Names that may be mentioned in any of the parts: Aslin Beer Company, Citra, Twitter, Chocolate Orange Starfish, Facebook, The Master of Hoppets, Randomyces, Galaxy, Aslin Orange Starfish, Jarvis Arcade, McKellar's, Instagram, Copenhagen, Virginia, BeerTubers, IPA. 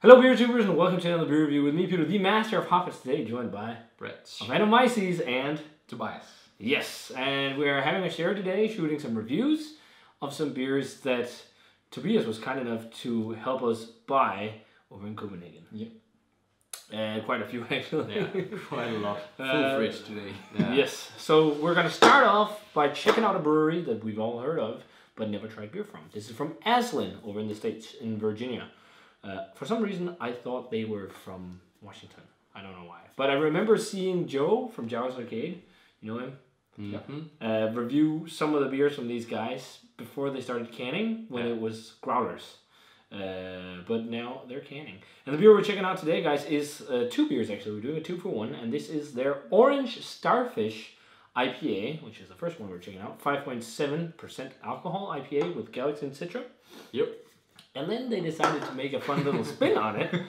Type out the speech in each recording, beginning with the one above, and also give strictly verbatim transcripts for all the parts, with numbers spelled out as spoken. Hello BeerTubers and welcome to another beer review with me, Peter, the master of hoppets, today joined by Brett, Randomyces, and Tobias. Yes, and we are having a share today, shooting some reviews of some beers that Tobias was kind enough to help us buy over in Copenhagen. Yep. And quite a few actually. Yeah, quite a lot. Full uh, fridge today. Yeah. Yes, so we're going to start off by checking out a brewery that we've all heard of but never tried beer from. This is from Aslin over in the States in Virginia. Uh, for some reason, I thought they were from Washington. I don't know why. But I remember seeing Joe from Jarvis Arcade, you know him? Mm-hmm. uh, review some of the beers from these guys before they started canning, when yeah. it was growlers. Uh, but now they're canning. And the beer we're checking out today, guys, is uh, two beers, actually. We're doing a two for one. And this is their Orange Starfish I P A, which is the first one we're checking out. five point seven percent alcohol I P A with Galaxy and Citra. Yep. And then they decided to make a fun little spin on it,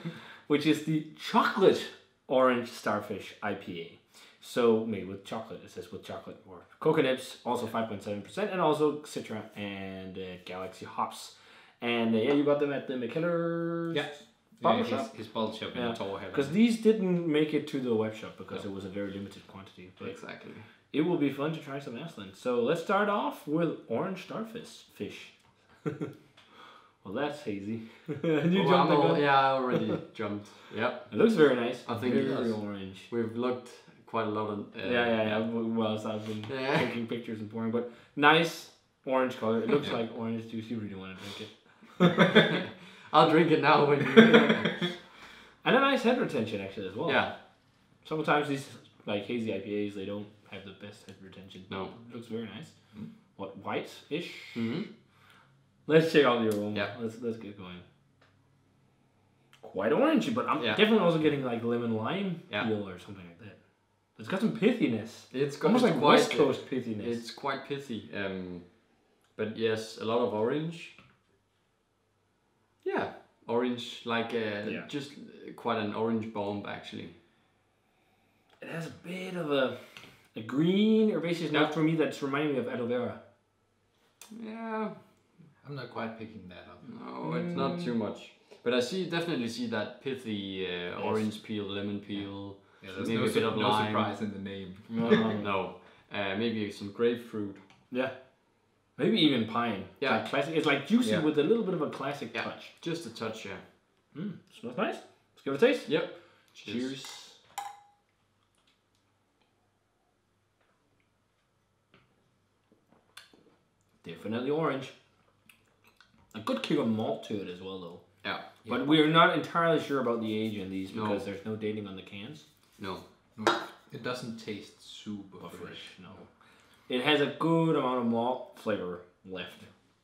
which is the Chocolate Orange Starfish I P A. So made with chocolate. It says with chocolate or coconuts, also five point seven percent, and also Citra and uh, Galaxy hops. And uh, yeah, you got them at the McKellar's yeah. bottle yeah, shop. His bottle shop in Tower Heaven. Because these didn't make it to the web shop because no. it was a very limited quantity. But exactly. It will be fun to try some Aslin. So let's start off with Orange Starfish. Fish. Well, that's hazy. you well, jumped all, yeah, I already jumped. Yep. It looks very nice. I think very, it very orange. We've looked quite a lot of... Uh, yeah, yeah, yeah. Well, so I've been yeah. taking pictures and pouring, but nice orange color. It looks yeah. like orange juice. You really want to drink it. I'll drink it now when you... And a nice head retention, actually, as well. Yeah. Sometimes these like hazy I P As, they don't have the best head retention. No. It looks very nice. Mm. What, white-ish? Mm-hmm. Let's check out the aroma. Yeah. Let's let's get going. Quite orangey, but I'm yeah. definitely also getting like lemon lime yeah. peel or something like that. It's got some pithiness. It's got almost it's like West Coast it, pithiness. It's quite pithy. Um, but yes, a lot of orange. Yeah, orange like a, yeah. just quite an orange bomb actually. It has a bit of a a green herbaceous note for me that's reminding me of aloe vera. Yeah. I'm not quite picking that up. No, it's mm. not too much. But I see definitely see that pithy uh, yes. orange peel, lemon peel. Yeah, yeah there's maybe no, a bit of no lime. Surprise in the name. No, no. Uh, maybe some grapefruit. Yeah. Maybe even pine. Yeah. It's like, classic. It's like juicy yeah. with a little bit of a classic yeah. touch. Just a touch, yeah. Mm, smells nice. Let's give it a taste. Yep. Cheers. Cheers. Definitely orange. A good kick of malt to it as well, though. Yeah. But yeah. we're not entirely sure about the age in these because no. there's no dating on the cans. No. no. It doesn't taste super fresh. fresh. No. It has a good amount of malt flavor left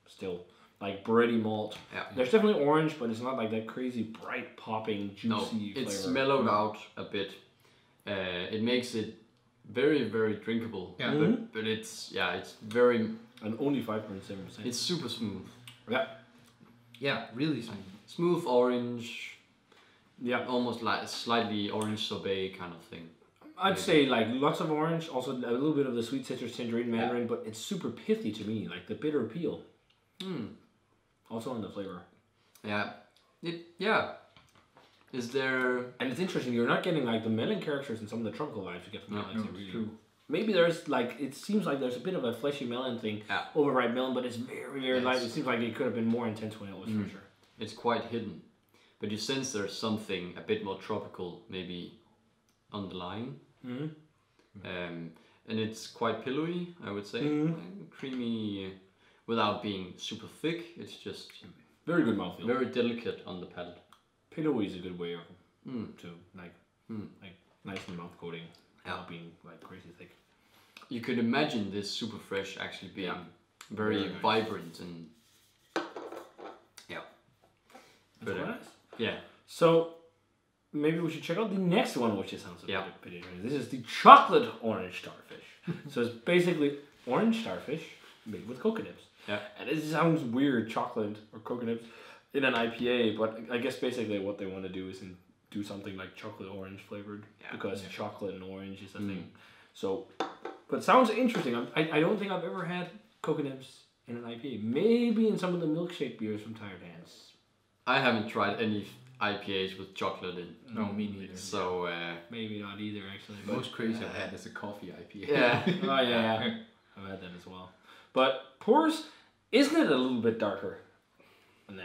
still. Like bready malt. Yeah. There's definitely orange, but it's not like that crazy bright popping juicy no, flavor. It's mellowed out a bit. Uh, it makes it very, very drinkable. Yeah. Mm-hmm. But, but it's, yeah, it's very... And only five point seven percent. It's super smooth. Yeah. Yeah, really smooth. Smooth orange. Yeah. Almost like slightly orange sorbet kind of thing. I'd maybe. say like lots of orange, also a little bit of the sweet citrus, tangerine, mandarin, yeah. but it's super pithy to me, like the bitter peel. Hmm. Also on the flavor. Yeah. It yeah. Is there and it's interesting, you're not getting like the melon characters and some of the tropical vibes you get from no, melons. No, really... True. Maybe there's like, it seems like there's a bit of a fleshy melon thing, yeah. overripe melon, but it's very, very yes. light. It seems like it could have been more intense when it was mm. for sure. It's quite hidden, but you sense there's something a bit more tropical, maybe underlying. Mm. Um, and it's quite pillowy, I would say, mm. creamy, uh, without being super thick. It's just very good mouthfeel, very delicate on the palate. Pillowy is a good way of mm. to like, mm. like nice mouth coating. Not being like crazy thick. You could imagine this super fresh actually being yeah. very, very vibrant and yeah. That's nice. Yeah. So maybe we should check out the next one, which it sounds a yeah. bit, bit interesting. This is the Chocolate Orange Starfish. So it's basically orange starfish made with coconuts. Yeah. And it sounds weird, chocolate or coconuts in an I P A, but I guess basically what they want to do is in do something like chocolate orange flavored yeah, because yeah. chocolate and orange is a mm. thing. So, but sounds interesting. I'm, I I don't think I've ever had coconuts in an I P A. Maybe in some of the milkshake beers from Tired Hands. I haven't tried any I P As with chocolate in. No, me neither. So uh, maybe not either actually. But most crazy uh, I've had is a coffee I P A. Yeah. Oh yeah. I've had that as well. But Pours, isn't it a little bit darker? Nah.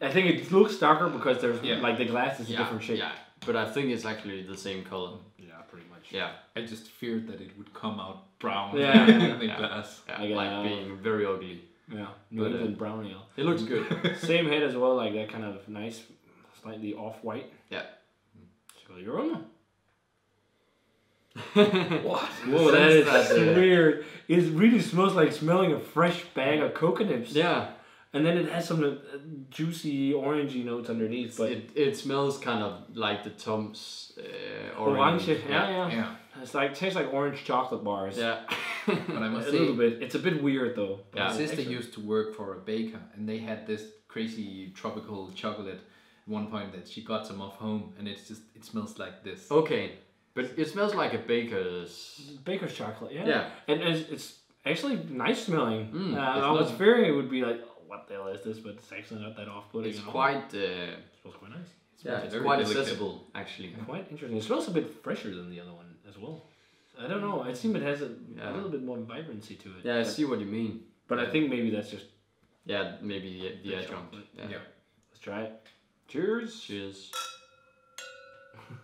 I think it looks darker because there's yeah. like the glass is yeah. a different shape. Yeah. But I think it's actually the same color. Yeah, pretty much. Yeah. I just feared that it would come out brown. Yeah. yeah. yeah. glass. yeah. Like, like uh, being very ugly. Yeah, New but, England uh, brown ale. It looks good. Same head as well, like that kind of nice, slightly off-white. Yeah. So you're on. What? Whoa, that is that's weird. It really smells like smelling a fresh bag of coconuts. Yeah. And then it has some juicy orangey notes underneath. But it, it smells kind of like the Tom's uh, orange. Orange, yeah, yeah. yeah. It's like tastes like orange chocolate bars. Yeah. But I must a say, little bit. It's a bit weird though. Yeah. My sister used to work for a baker, and they had this crazy tropical chocolate at one point that she got some off home, and it's just it smells like this. Okay, but it smells like a baker's baker's chocolate. Yeah. Yeah. And it's, it's actually nice smelling. Mm, uh, I was fearing it would be like, oh, what the hell is this? But it's actually not that off-putting. It's quite. Uh, it smells quite nice. It smells yeah, it's quite delicate. Accessible actually. Yeah. Quite interesting. It smells a bit fresher than the other one as well. I don't know. I seem it has a, yeah. a little bit more vibrancy to it. Yeah, I see what you mean. But yeah. I think maybe that's just... Yeah, maybe the, the adjunct. Yeah. yeah. Let's try it. Cheers. Cheers.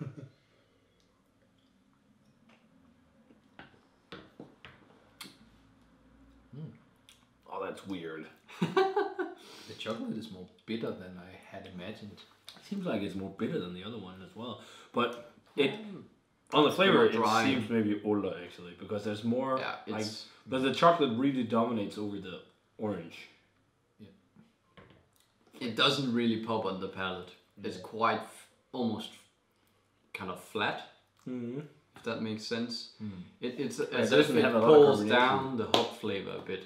mm. Oh, that's weird. The chocolate is more bitter than I had imagined. It seems like it's more bitter than the other one as well. But it... Mm. On the flavor, it seems maybe older actually, because there's more. Yeah, it's, like, but the chocolate really dominates over the orange. Yeah. It doesn't really pop on the palate. Yeah. It's quite almost kind of flat. Mm-hmm. If that makes sense. Mm. It it's yeah, as if it pulls down the hop flavor a bit,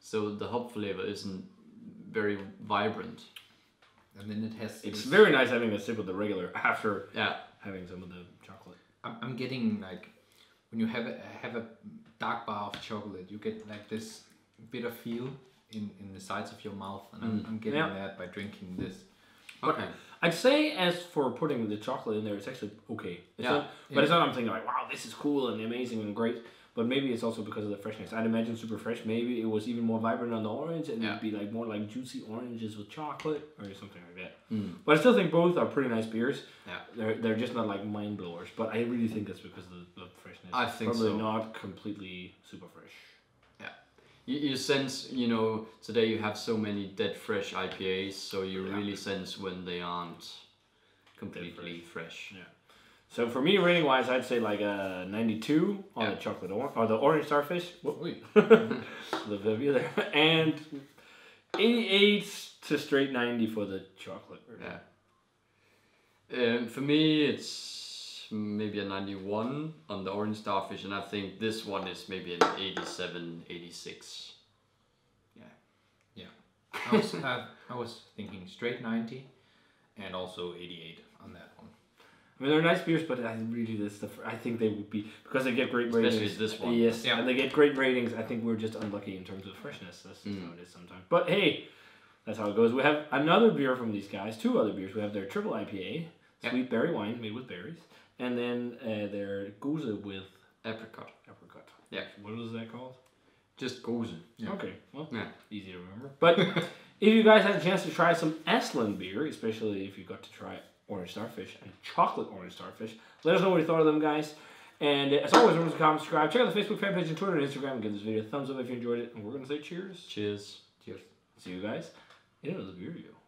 so the hop flavor isn't very vibrant. And then it has. It's very nice having a sip of the regular after. Yeah. Having some of the chocolate. I'm getting like, when you have a, have a dark bar of chocolate, you get like this bitter feel in, in the sides of your mouth, and I'm, mm. I'm getting yeah. that by drinking this. Okay. I'd say as for putting the chocolate in there, it's actually okay. It's yeah. not, but yeah. it's not I'm thinking like, wow, this is cool and amazing and great, but maybe it's also because of the freshness. I'd imagine super fresh, maybe it was even more vibrant on the orange, and yeah. it'd be like more like juicy oranges with chocolate or something like that. Mm. But I still think both are pretty nice beers. Yeah. They're, they're just not like mind blowers, but I really think that's because of the, the freshness. I think Probably so. Not completely super fresh. Yeah. You, you sense, you know, today you have so many dead fresh I P As, so you yeah. really sense when they aren't completely fresh. fresh. Yeah. So for me, rating wise, I'd say like a ninety-two on yeah. the chocolate or, or the orange starfish. The and eighty-eight to straight ninety for the chocolate. Yeah. Um, for me, it's maybe a ninety-one on the orange starfish, and I think this one is maybe an eighty-seven, eighty-six. Yeah. Yeah. I was uh, I was thinking straight ninety, and also eighty-eight on that one. I mean, they're nice beers, but I really this the I think they would be because they get great ratings. Especially this one. Yes, yeah. and they get great ratings. I think we're just unlucky in terms of freshness. That's mm. how it is sometimes. But hey, that's how it goes. We have another beer from these guys. Two other beers. We have their triple I P A, yeah. sweet berry wine made with berries, and then uh, their goose with apricot. Apricot. Yeah. What was that called? Just goose. Yeah. Okay. Well, yeah. Easy to remember. But if you guys had a chance to try some Aslin beer, especially if you got to try Orange Starfish and Chocolate Orange Starfish. Let us know what you thought of them, guys. And as always, remember to comment, subscribe, check out the Facebook fan page and Twitter and Instagram. Give this video a thumbs up if you enjoyed it. And we're going to say cheers. Cheers. Cheers. See you guys in another video.